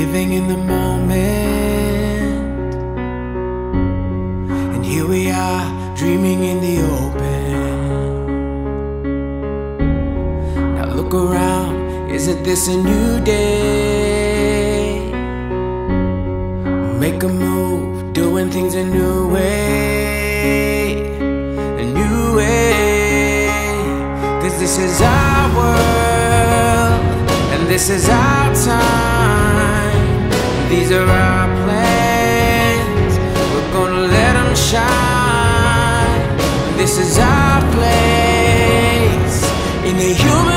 living in the moment. And here we are, dreaming in the open. Now look around, isn't this a new day? Make a move, doing things a new way. A new way. 'Cause this is our world, and this is our time. These are our plans, we're gonna let them shine. This is our place in the human